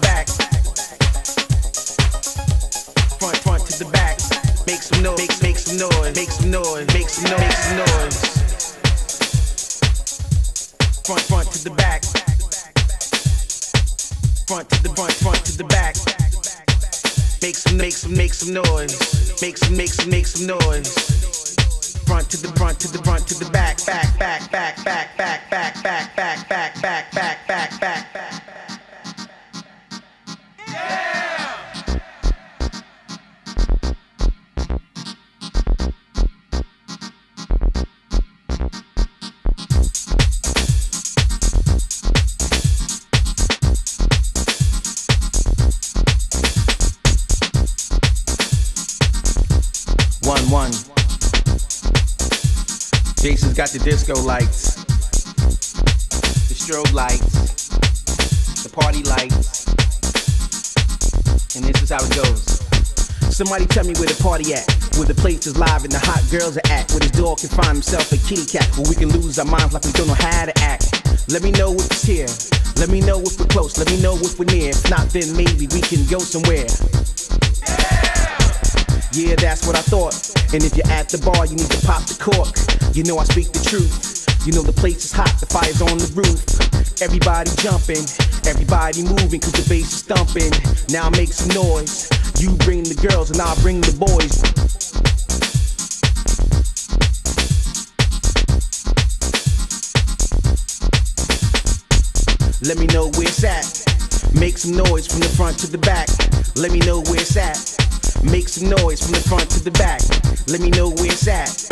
the back. Front to the back. Make some noise, make some noise, make some noise, make some noise, make some noise. Front to the back. Front to the back. Make some noise. Make some noise. Front to the front to the back, back. Jason's got the disco lights, the strobe lights, the party lights, and this is how it goes. Somebody tell me where the party at, where the place is live and the hot girls are at, where the dog can find himself a kitty cat, where we can lose our minds like we don't know how to act. Let me know if it's here, let me know if we're close, let me know if we're near, if not then maybe we can go somewhere. Yeah, that's what I thought. And if you're at the bar, you need to pop the cork. You know I speak the truth. You know the place is hot, the fire's on the roof. Everybody jumping, everybody moving, cause the bass is thumping. Now make some noise. You bring the girls and I'll bring the boys. Let me know where it's at. Make some noise from the front to the back. Let me know where it's at. Make some noise from the front to the back. Let me know where it's at.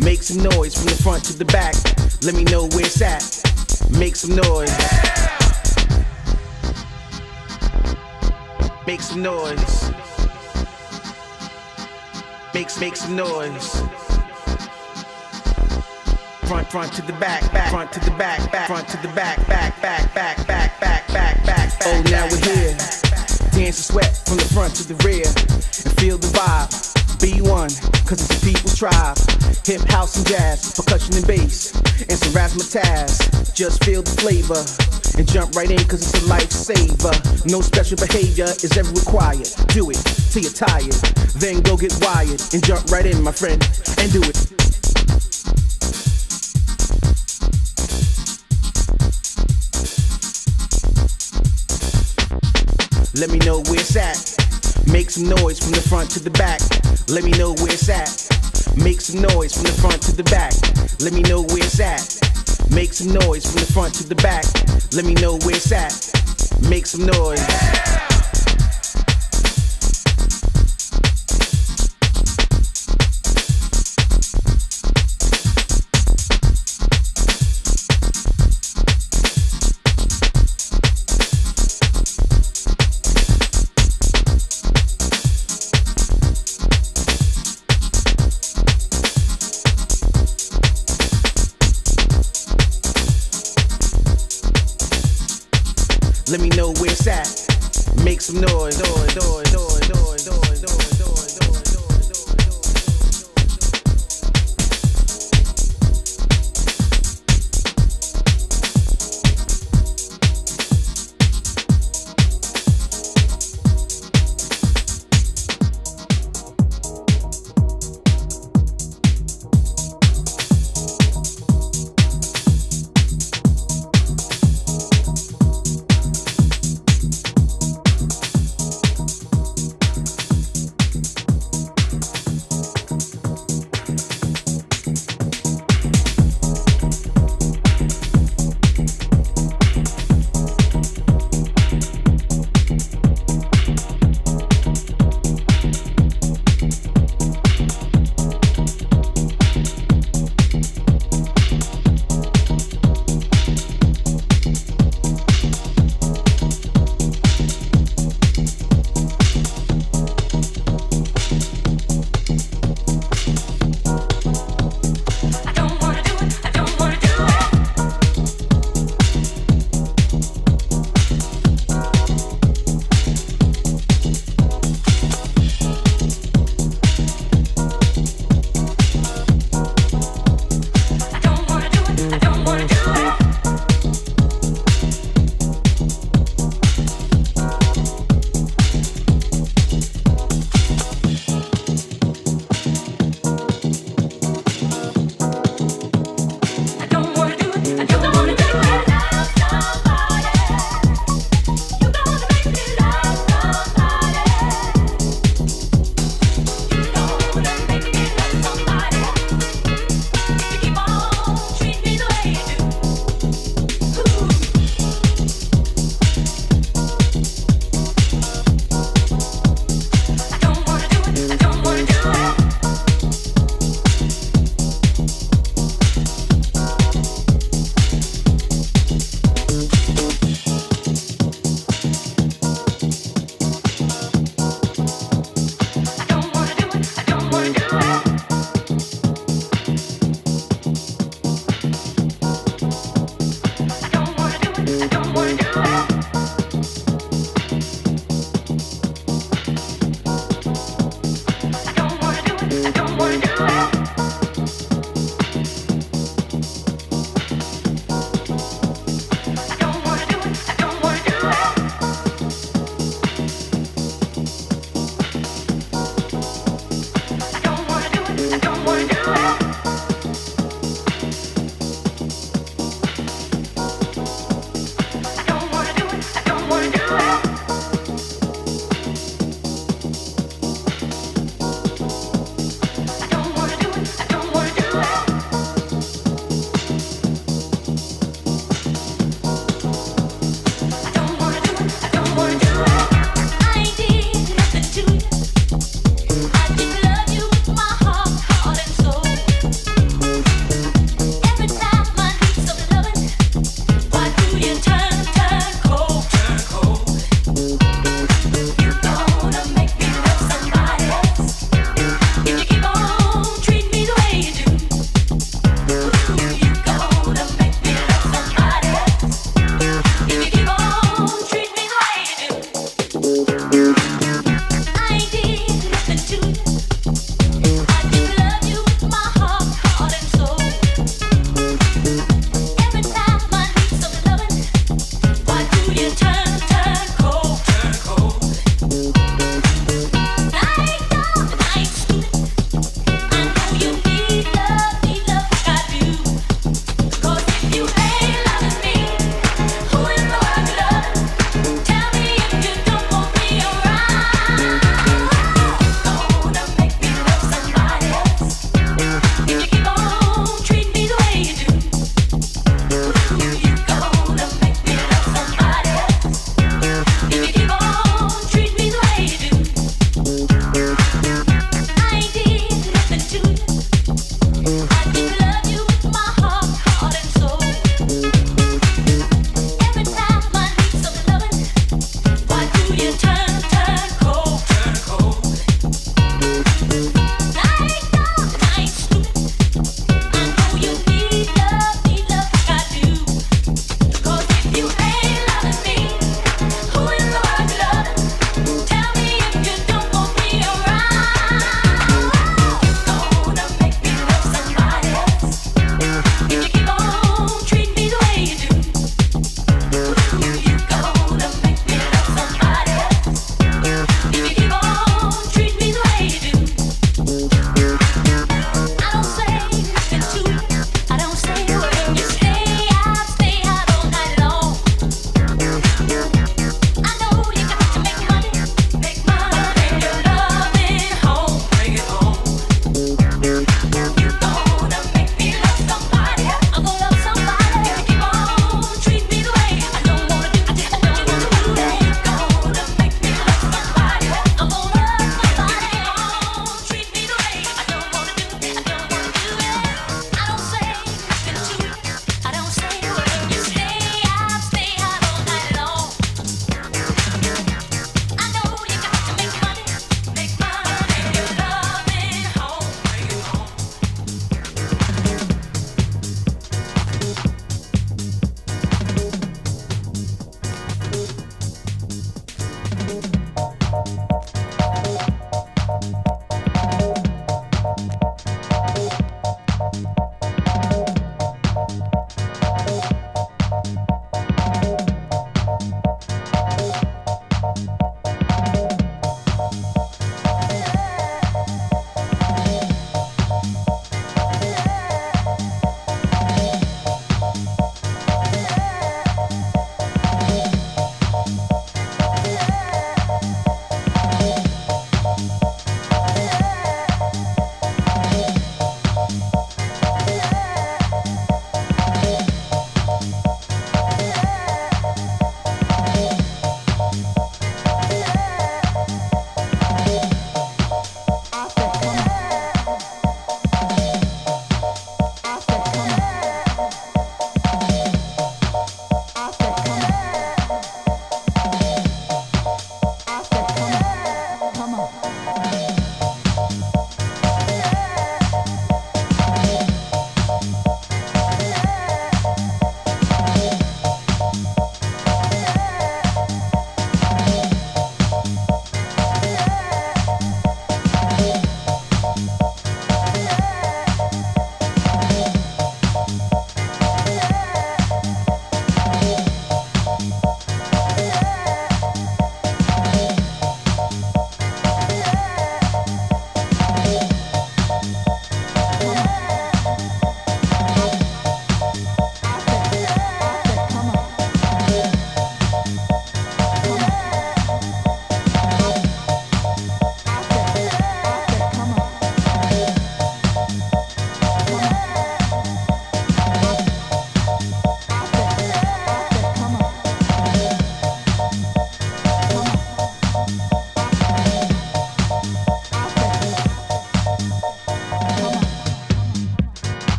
Make some noise from the front to the back. Let me know where it's at. Make some noise. Make some noise. Make some noise. Front to the back, back. Front to the back, back. Front to the back, back, back, back, back, back, back, back. Oh, now we're here. Dance and sweat from the front to the rear. And feel the vibe, B1, cause it's a people tribe. Hip, house and jazz, percussion and bass, and some razzmatazz. Just feel the flavor, and jump right in cause it's a lifesaver. No special behavior is ever required. Do it till you're tired, then go get wired. And jump right in, my friend, and do it. Let me know where it's at. Make some noise from the front to the back. Let me know where it's at. Make some noise from the front to the back. Let me know where it's at. Make some noise from the front to the back. Let me know where it's at. Make some noise. Let me know where it's at. Make some noise.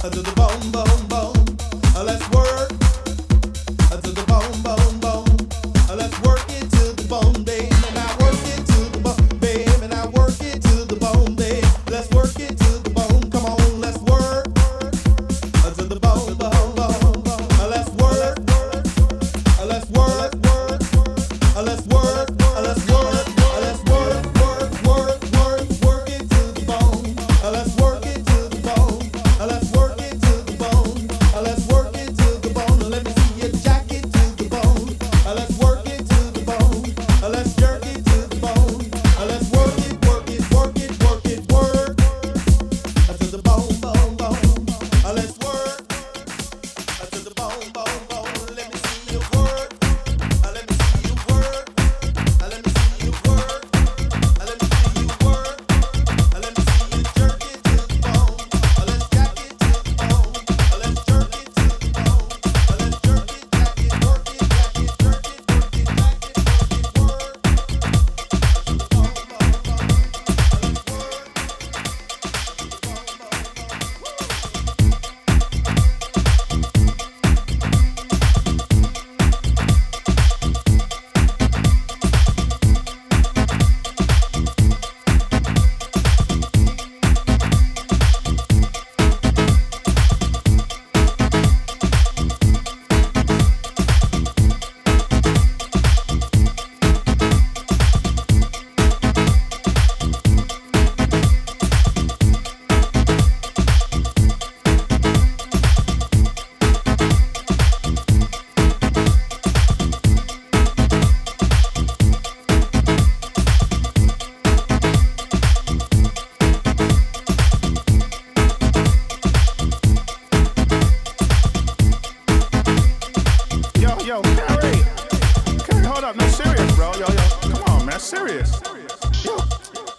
to the bone, bone, bone. Let's work to the bone, bone, bone. Let's work it to the bone, baby. And I work it to the bone, baby. And I work it to the bone, baby. Let's work it to the bone. Come on, let's work to the bone, bone, bone, bone. Let's work. Let's work. Let's work. Let's work. Let's work. Work, work, work, work it to the bone. Let's work it to the bone. Let's work it to the bone. Let's work it to the bone. Let me see your jacket to the bone. Let's work it to the bone. Let's jerk it to the bone. Let's work it, work it, work it, work it, work to the bone, bone, bone. Let's work to the bone, bone, bone. Let me see your work. Yo, Carrie, hold up, no, serious, bro, yo, come on, man, serious.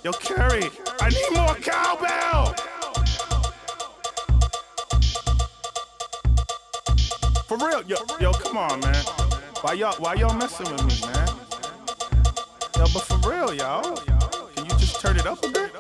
Yo, Carrie, I need more cowbell. For real, yo, come on, man. Why y'all messing with me, man? Yo, but for real, y'all, can you just turn it up a bit?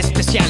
especial.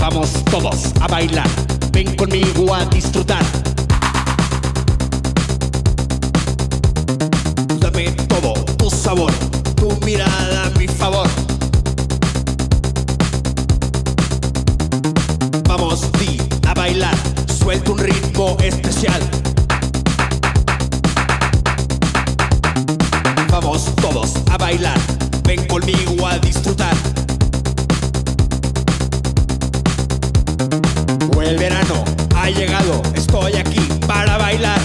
Vamos todos a bailar, ven conmigo a disfrutar. Dame todo tu sabor, tu mirada a mi favor. Vamos ti a bailar, suelta un ritmo especial. Vamos todos a bailar, ven conmigo a disfrutar. El verano ha llegado, estoy aquí para bailar.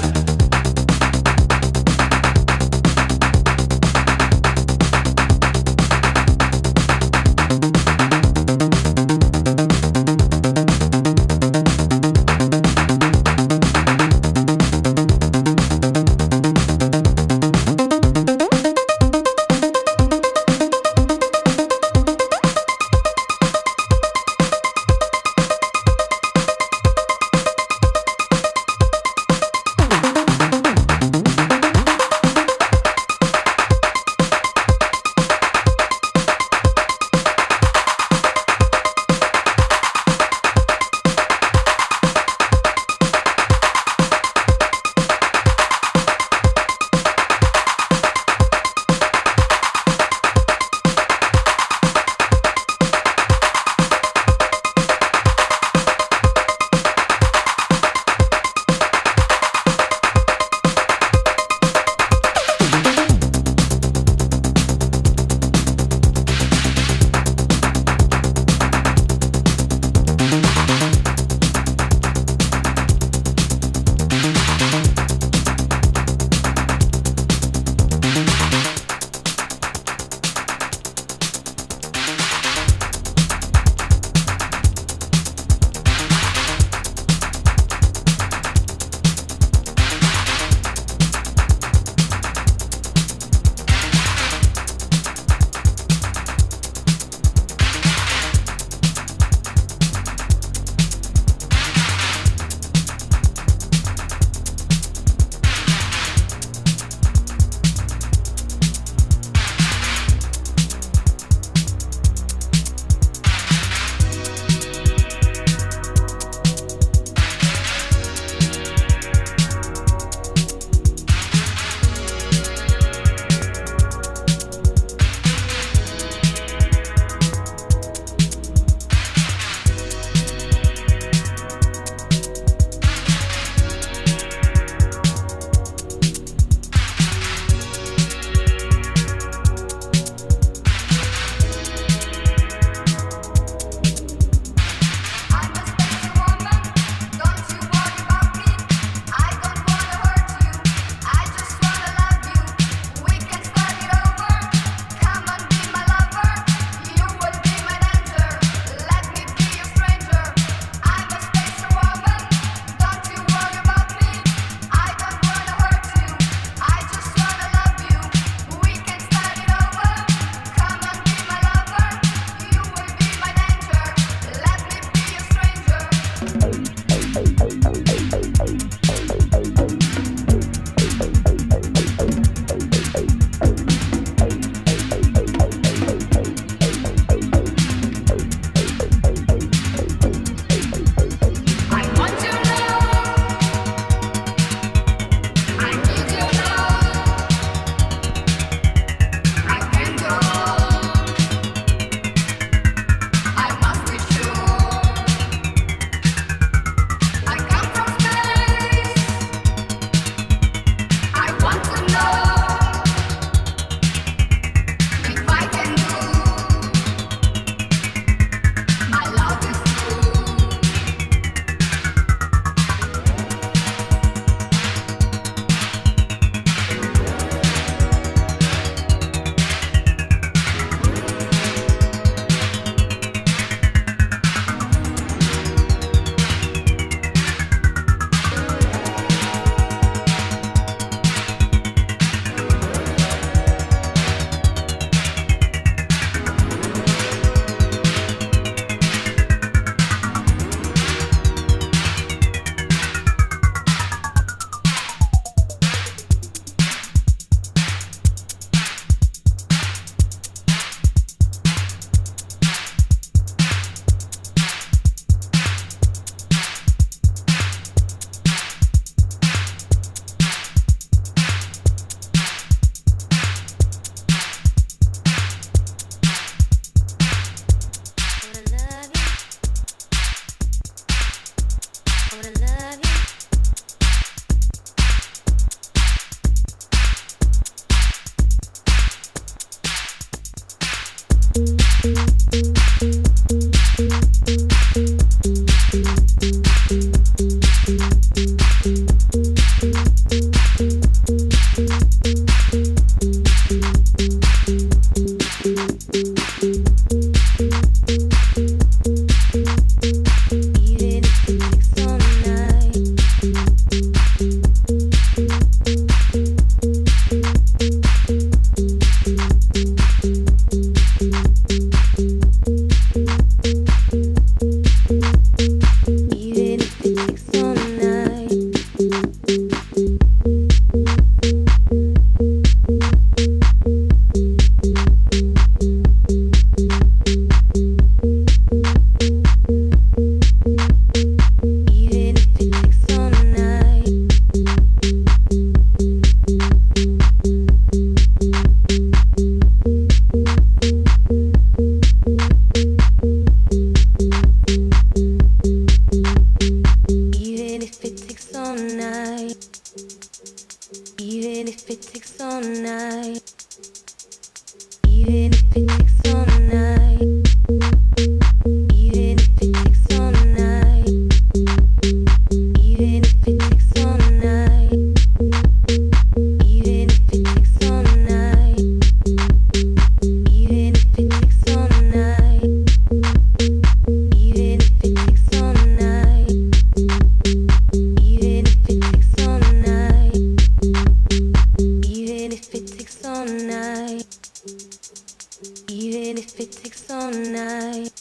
all night, even if it takes all night, even if it takes all night. Even if it takes all night.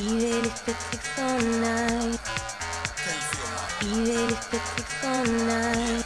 Even if it takes all night, even if it takes all night, even if it takes all night, even if it takes all night,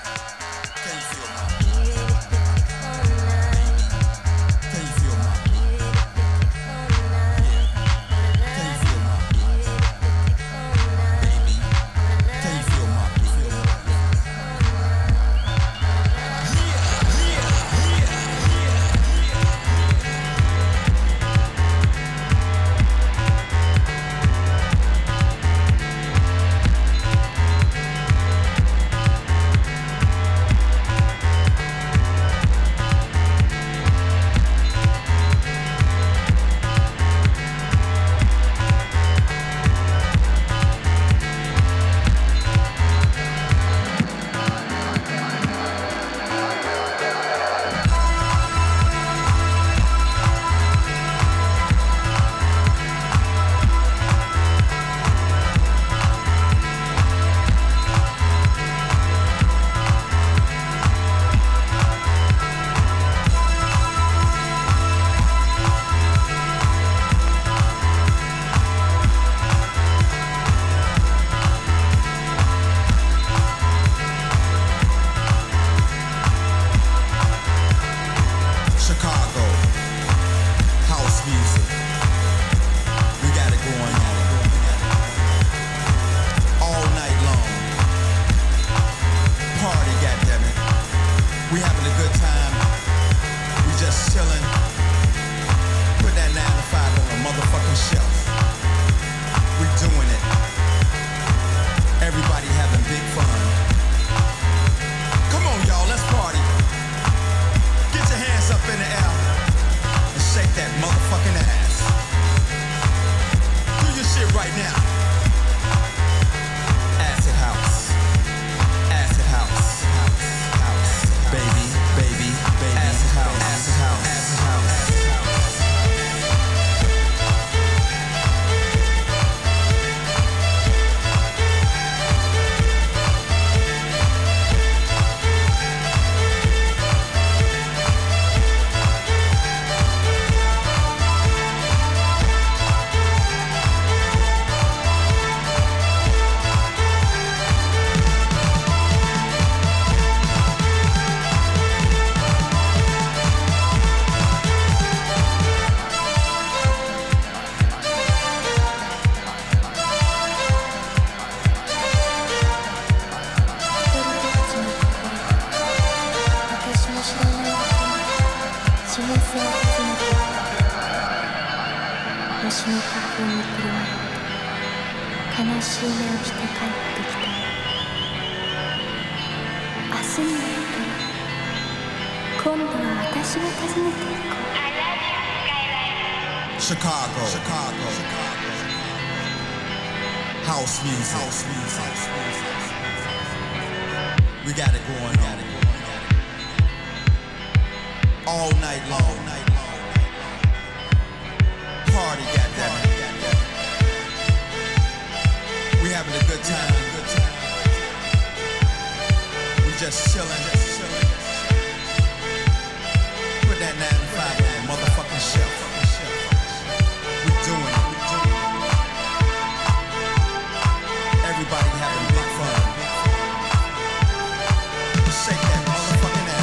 星の花粉にくるまれて悲しい目をして帰ってきた。明日になると今度は私が訪ねていこう。Chicago House music. We got it going on all night long. Party got that. We having a good time. We just chilling. Put that 9 to 5 on the motherfucking shelf. We doing it. Everybody having big fun. Shake that motherfucking ass.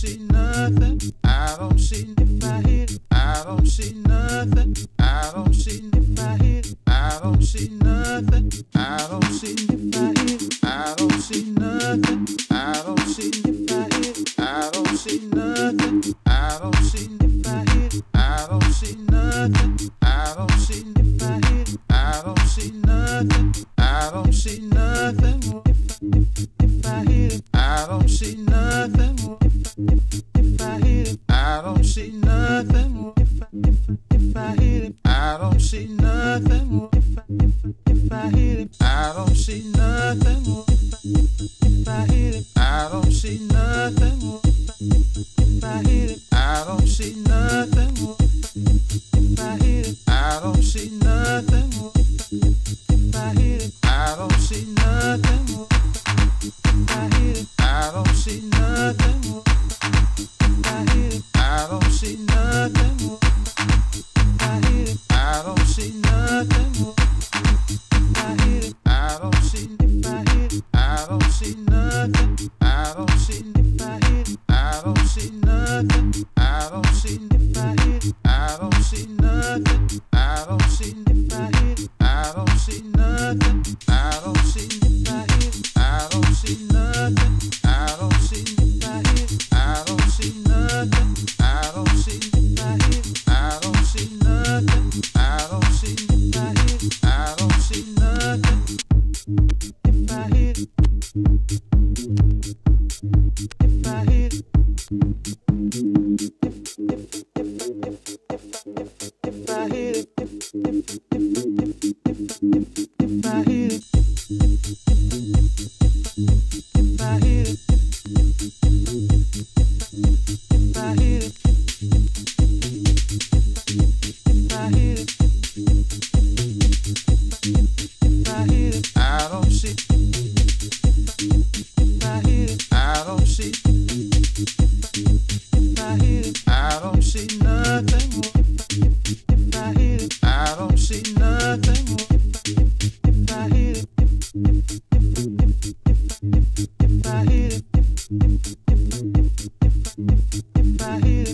see nothing. I don't see if I hit it. I don't see nothing. I don't see if I hit it. I don't see nothing. I don't see if I hit it. I don't see nothing. I don't see if I hit it. I don't see nothing. I don't see if I hit it. I don't see nothing. I don't see if I hit it. I don't see nothing. I don't see nothing. If I hit it, I don't see nothing. If I hit it, I don't see nothing. If I hit it, I don't see nothing. If I hit it, I don't see nothing. If I hit it, I don't see nothing. If I hit it, I don't see nothing. If I hit it, I don't see nothing. If I hit it, I don't see nothing. If I hit it, I don't see nothing. If I hit it, I don't see nothing. If I hit it, I don't see nothing. If I hit it, I don't see. If I hit it, I don't see nothing. I don't see. If I hit it, I don't see nothing. I don't see. If I hit it, I don't see nothing. I don't see. If I hit it, I don't see nothing. I don't see. If I hit it, I don't see nothing. I don't see if I hit it. I don't see nothing. I don't see if I hit it. I don't see nothing. I don't see if I hit it. I don't see nothing. If I hit it. If I hit it. If I hit it. If I hit it. If I hit it, if I hit it, if I hit it, if I hit it, I don't see. If I hit it, I don't see. If I hit it, I don't see nothing. If I hit it, I don't see nothing. If I hit it. If I hit it, if I hit it.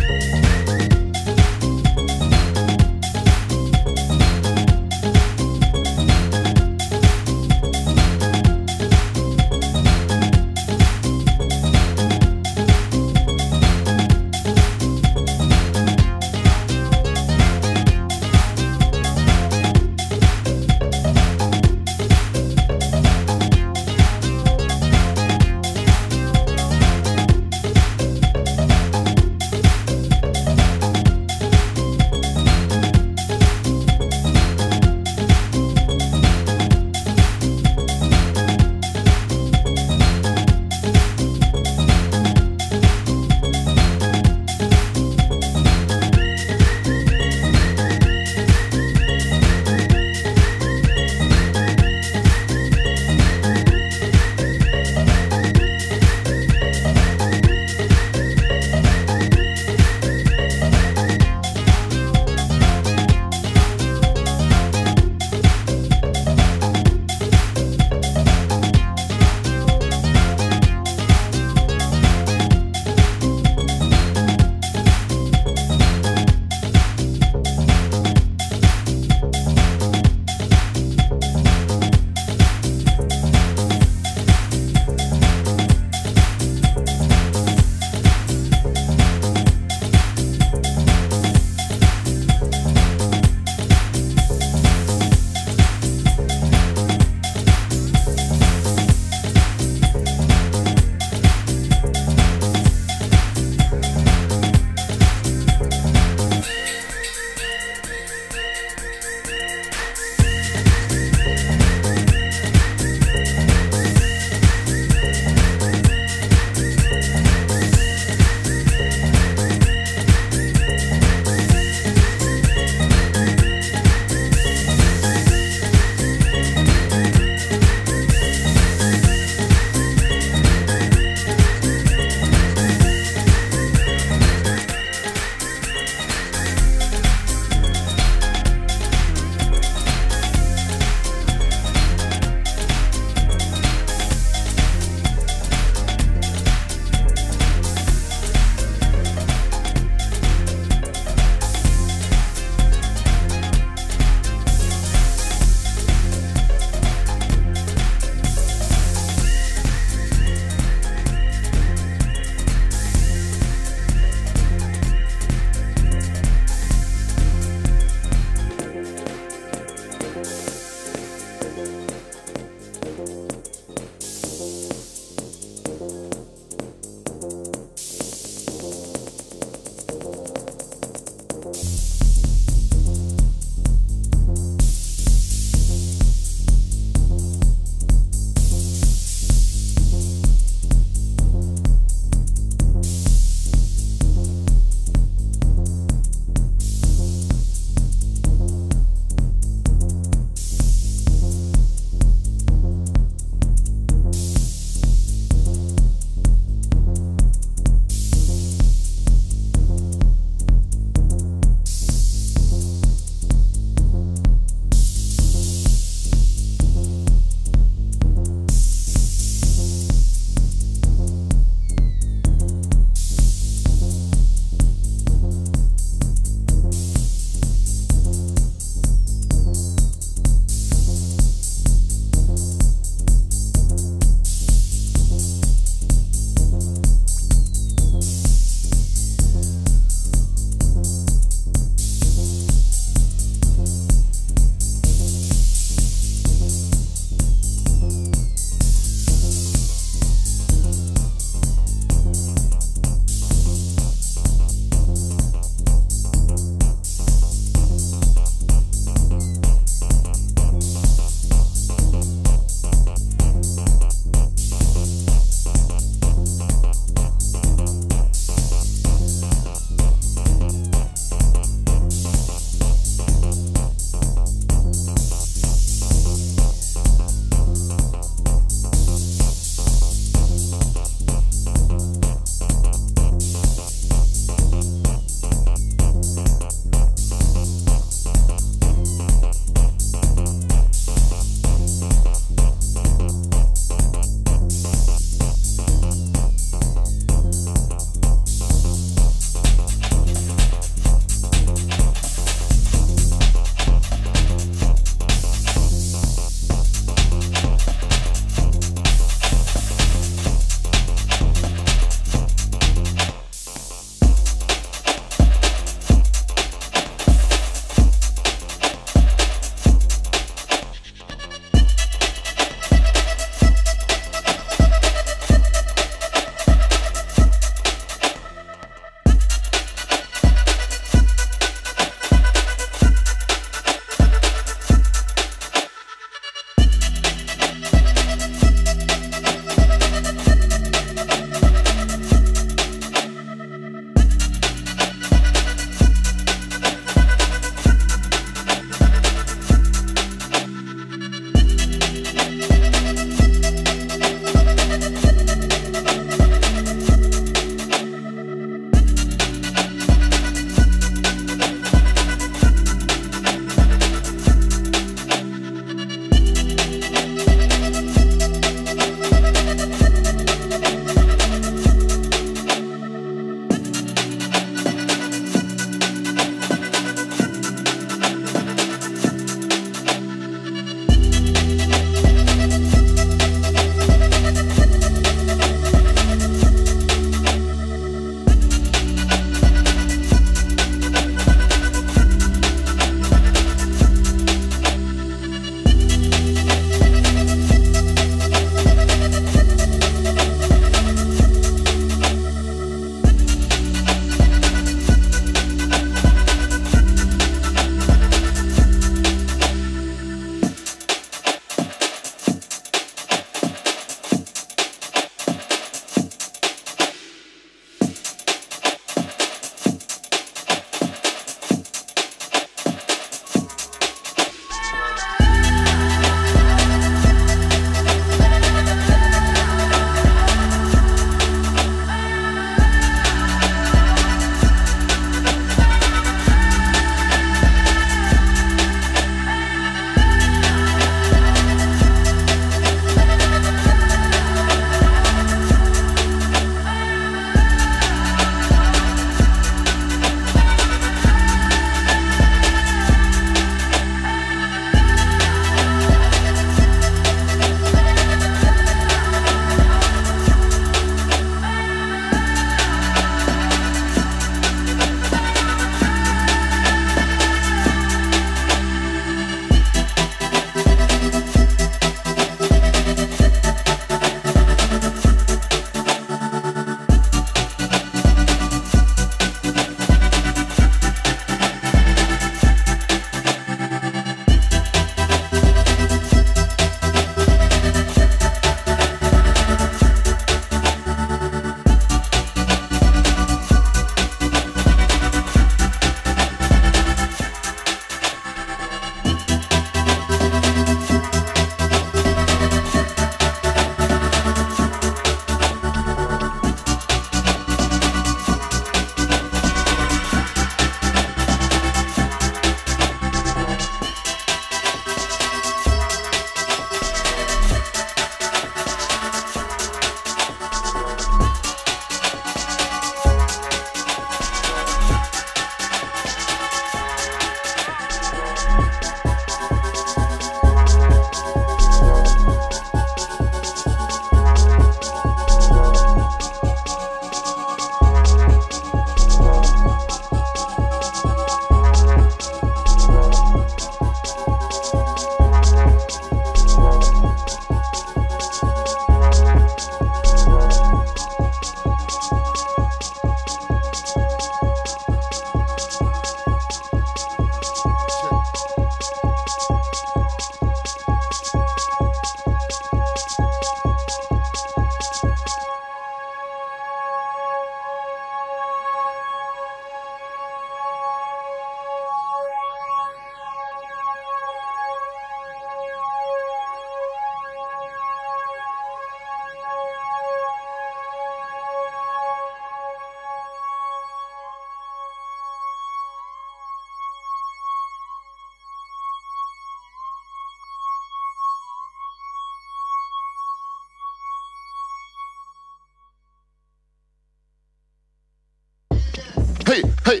Hey, hey,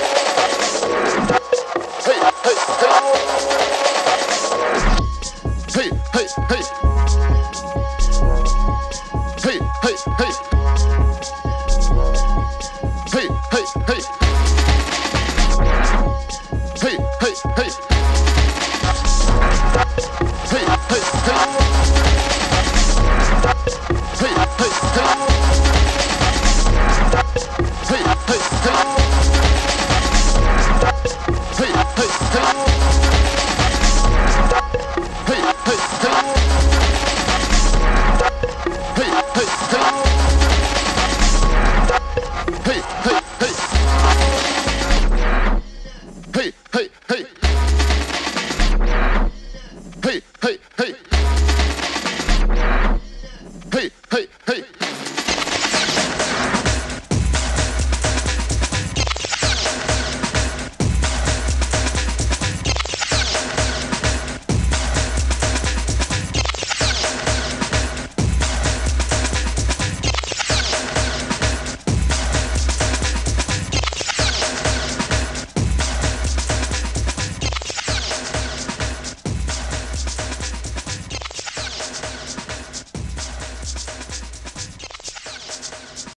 hey.